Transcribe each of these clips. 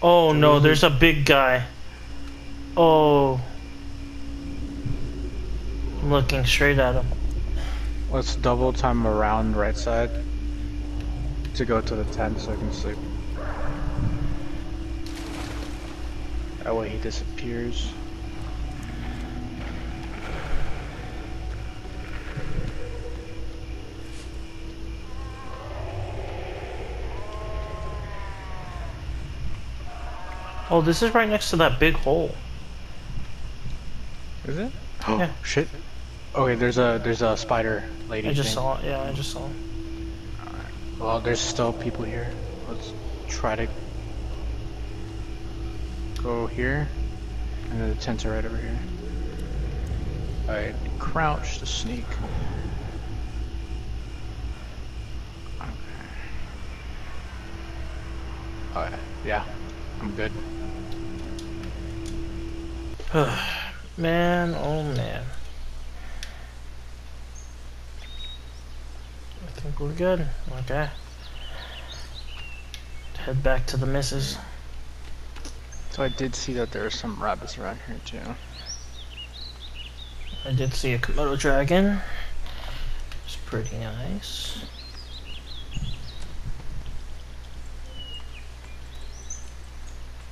Oh no, there's a big guy. Oh. Looking straight at him. Let's double time around right side to go to the tent so I can sleep. That way he disappears. Oh, this is right next to that big hole. Is it? Oh yeah. Shit. Okay, there's a spider lady. I just saw it. Yeah, I just saw it. All right. Well, there's still people here. Let's try to go here, and then the tents are right over here. All right, crouch to sneak. Okay. All right. Yeah, I'm good. Man, oh man. I think we're good. Okay. Head back to the missus. So I did see that there are some rabbits around here too. I did see a Komodo dragon. It's pretty nice.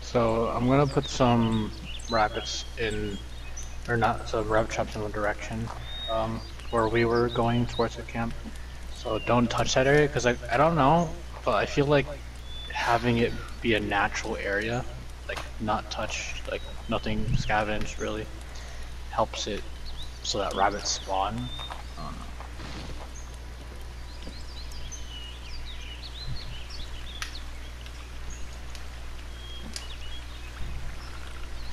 So I'm gonna put some rabbits in, or not, some rabbit traps in the direction where we were going towards the camp. So don't touch that area, because I don't know, but I feel like having it be a natural area, like not touched, like nothing scavenged really, helps it so that rabbits spawn. I don't know.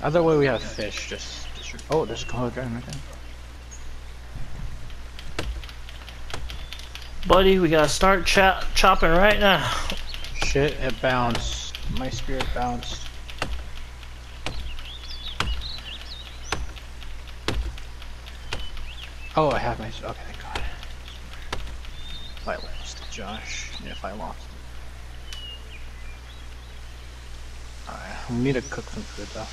Either way we have fish, just oh, there's a Komodo dragon right there. Buddy, we gotta start chopping right now. Shit, it bounced. My spirit bounced. Oh, I have my... Okay, thank God. If I lost Josh, and if I lost... Alright, we need to cook some food though.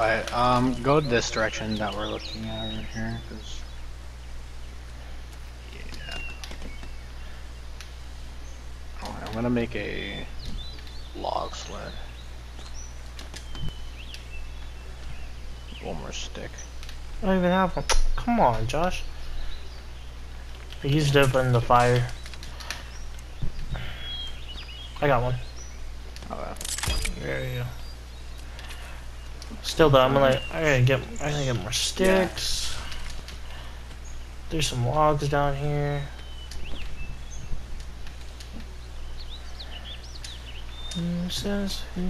Alright, go this direction that we're looking at right here, because... I'm gonna make a log sled. One more stick. I don't even have one. Come on, Josh. I used it in the fire. I got one. Okay. There you go. Still though, I gotta get more sticks. Yeah. There's some logs down here. Who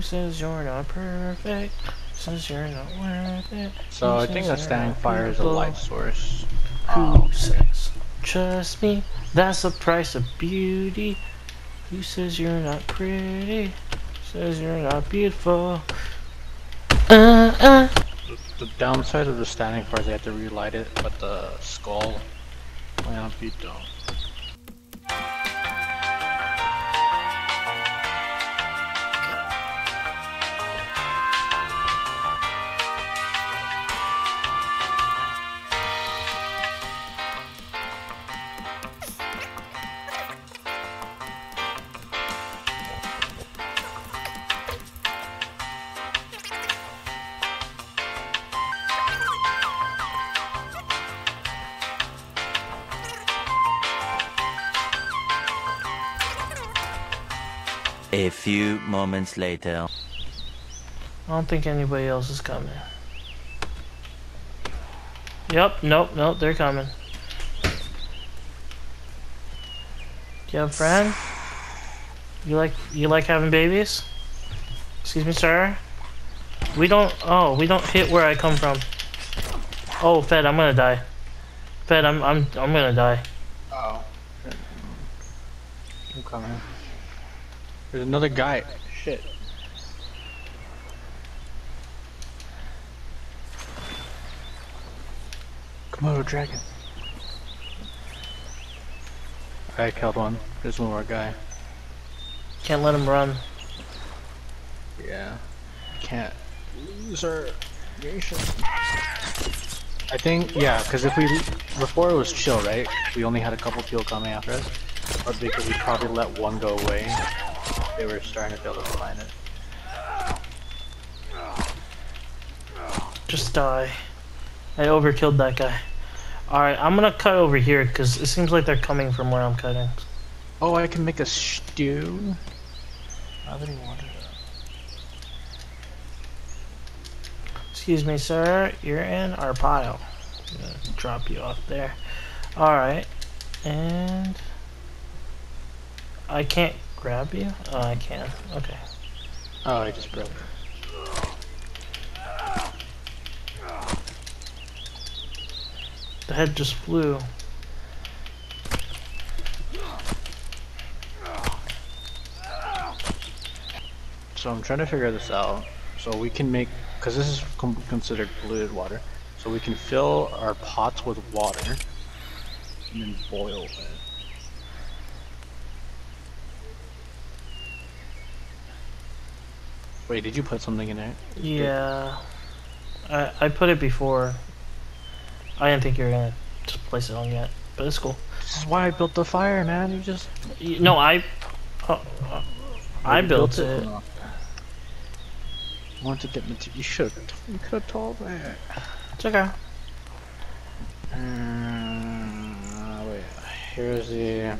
says you're not perfect? Says you're not worth it. So I think a standing fire is a light source. Who says? Trust me, that's the price of beauty. Who says you're not pretty? Says you're not beautiful. The downside of the standing fire is they have to relight it, but the skull might not be dumb. A few moments later. I don't think anybody else is coming. Yep, nope, they're coming. Do you have a friend? You like having babies? Excuse me, sir? We don't hit where I come from. Oh, Fed, I'm gonna die. Fed, I'm gonna die. Uh oh. I'm coming. There's another guy. Shit. Komodo dragon. I killed one. There's one more guy. Can't let him run. Yeah. Can't lose our nation. I think, yeah, because if we, before it was chill, right? We only had a couple people coming after us, but because we probably let one go away, they were starting to be able to find it. Just die. I overkilled that guy. Alright, I'm gonna cut over here, because it seems like they're coming from where I'm cutting. Oh, I can make a stew? I didn't want it. Excuse me, sir, you're in our pile. I'm gonna drop you off there. Alright, and... I can't grab you? Oh, I can. Okay. Oh, I just broke. The head just flew. So I'm trying to figure this out. So we can make, because this is considered polluted water, so we can fill our pots with water and then boil it. Wait, did you put something in there? Yeah, I put it before. I didn't think you were gonna just place it on yet, but it's cool. This is why I built the fire, man. You just no, I built it. I want to get material. You should. You could have told me. It's okay. Wait. Here's the.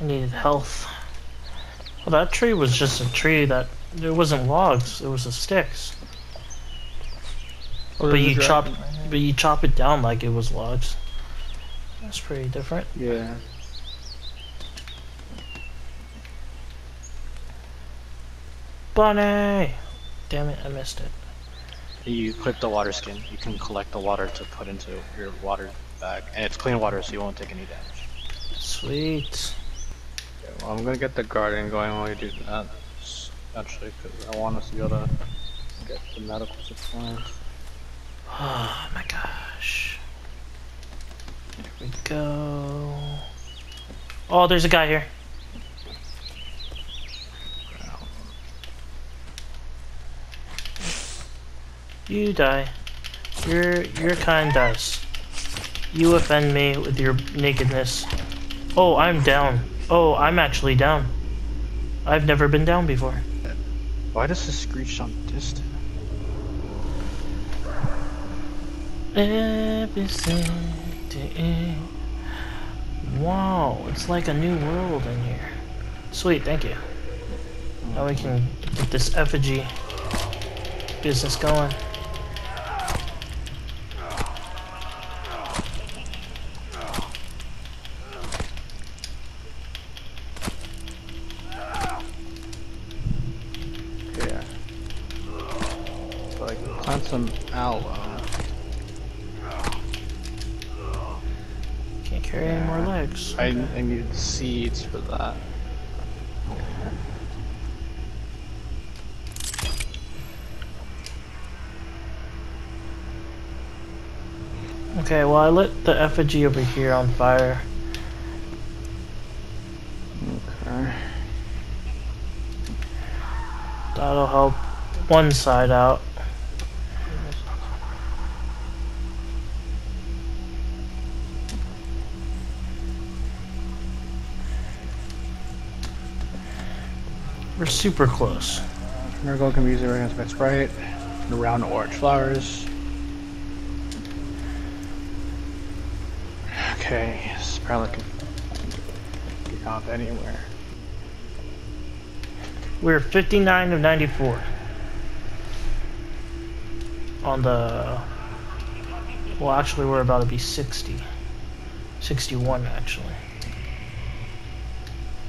I needed health. Well, that tree was just a tree that it wasn't logs. It was the sticks. But you chop, it down like it was logs. That's pretty different. Yeah. Bunny! Damn it, I missed it. You clip the water skin. You can collect the water to put into your water bag, and it's clean water, so you won't take any damage. Sweet. Okay, well, I'm gonna get the garden going while we do that, actually, because I want us to be able to get the medical supplies. Oh my gosh. There we go. Oh, there's a guy here. You die. Your kind dies. You offend me with your nakedness. Oh, I'm down. Oh, I'm actually down. I've never been down before. Why does this screech sound distant? Everything. Wow, it's like a new world in here. Sweet, thank you. Now we can get this effigy business going. Yeah. So I can plant some aloe. Carry any more legs. I needed seeds for that. Okay, well I lit the effigy over here on fire. Okay. That'll help one side out. We're super close. Miracle can be used against my sprite. The round orange flowers. Okay, this probably can get off anywhere. We're 59 of 94 on the. Well, actually, we're about to be 60, 61 actually.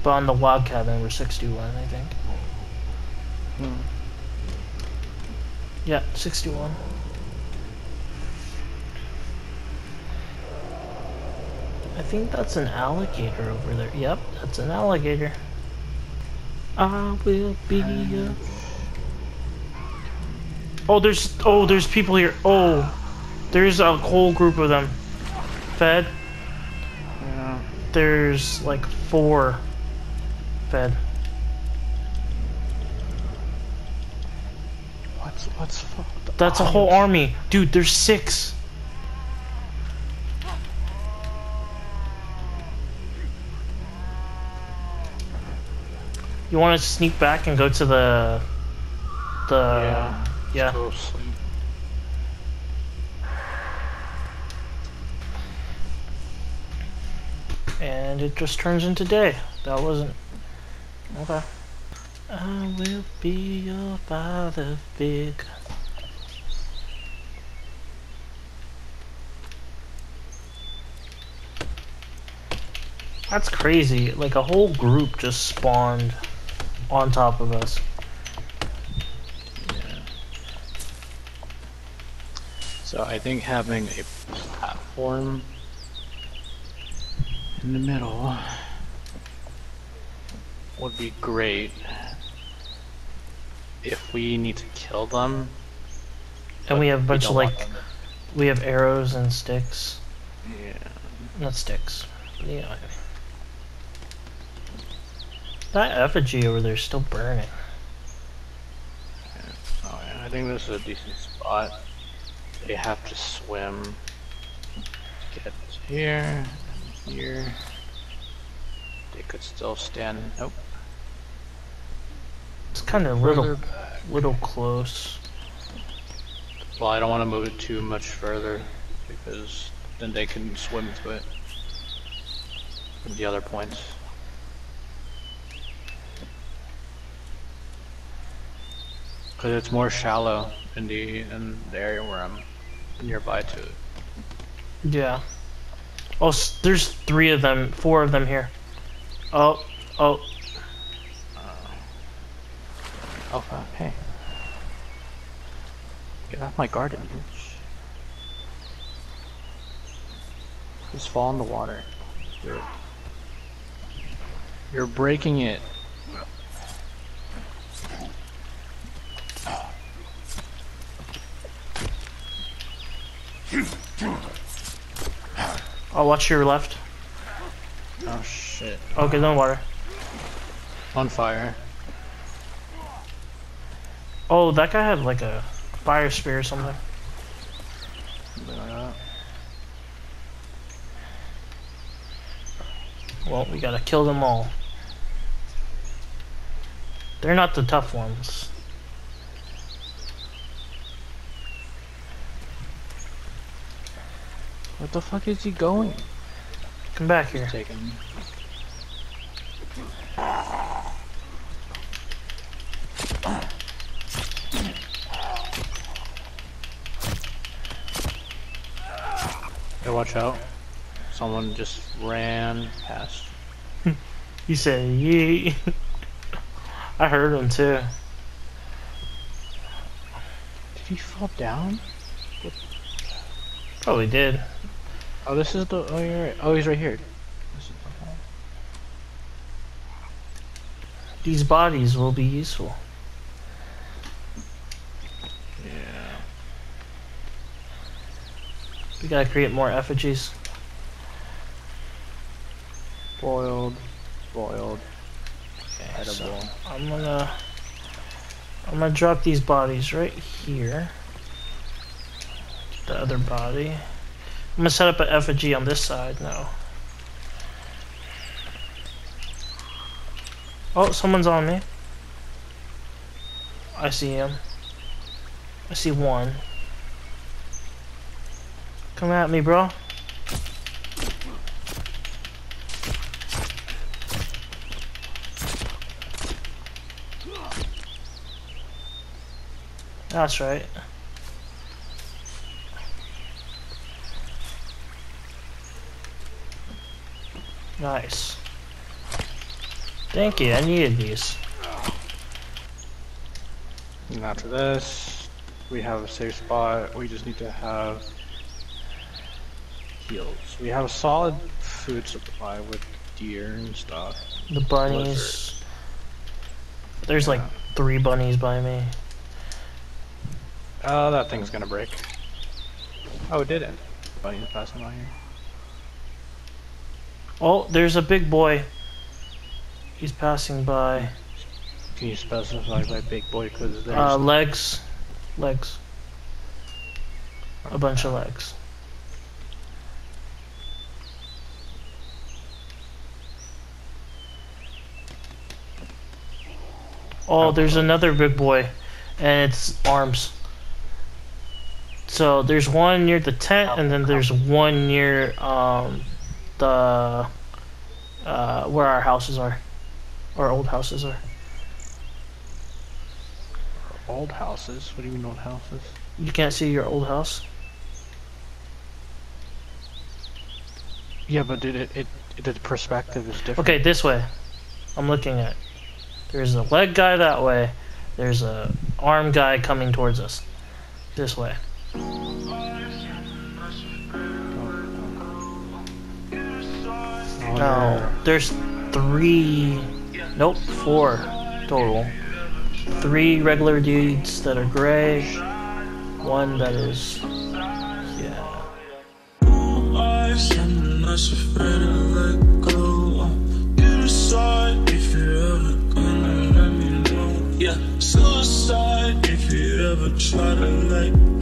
But on the log cabin, we're 61, I think. Yeah, 61. I think that's an alligator over there. Yep, that's an alligator. I will be a... Oh, there's people here. Oh, there's a whole group of them. Fed. Yeah. There's like 4. fed. What's fucked up? That's a whole army. Dude, there's 6. You want to sneak back and go to the yeah. Close. And it just turns into day. That wasn't okay. I will be your father big. That's crazy. Like a whole group just spawned on top of us. Yeah. So I think having a platform in the middle would be great if we need to kill them. And we have a bunch of like, we have arrows and sticks. Yeah. Not sticks. But yeah. You know, that effigy over there is still burning. Oh, yeah. I think this is a decent spot. They have to swim to get here and here. They could still stand. Nope. It's kind of little close. Well, I don't want to move it too much further because then they can swim to it from the other points. Because it's more shallow in the area where I'm nearby to it. Yeah. Oh, there's 3 of them, 4 of them here. Oh. Alpha, hey. Get off my garden, bitch. Just fall in the water. Good. You're breaking it. Oh, watch your left. Oh shit. Okay, no water. On fire. Oh, that guy had like a fire spear or something. Well, we gotta kill them all. They're not the tough ones. What the fuck is he going? Come back here. Take him. Hey, watch out. Someone just ran past. You said yee. I heard him too. Did he fall down? What? Probably did. Oh, this is the. Oh, you're right. Oh, he's right here. This is the. These bodies will be useful. Yeah. We gotta create more effigies. Boiled. Okay, so I'm gonna drop these bodies right here. The other body. I'm gonna set up an effigy on this side now. Oh, someone's on me. I see him. I see one. Come at me, bro. That's right. Nice. Thank you, I needed these. And after this, we have a safe spot. We just need to have heals. We have a solid food supply with deer and stuff. The bunnies. Blizzard. There's like 3 bunnies by me. Oh, that thing's gonna break. Oh, it didn't. Bunny's passing by here. Oh, there's a big boy. He's passing by. Can you specify by big boy? Cause there's legs. Legs. A bunch of legs. Oh, there's another big boy, and it's arms. So there's one near the tent, and then there's one near the where our houses are, our old houses are. Old houses? What do you mean old houses? You can't see your old house. Yeah, but dude, the perspective is different. Okay, this way. I'm looking at. There's a leg guy that way. There's a arm guy coming towards us. This way. No, there's three, nope, four total. Three regular dudes that are gray, one that is, yeah. Suicide if you ever try to let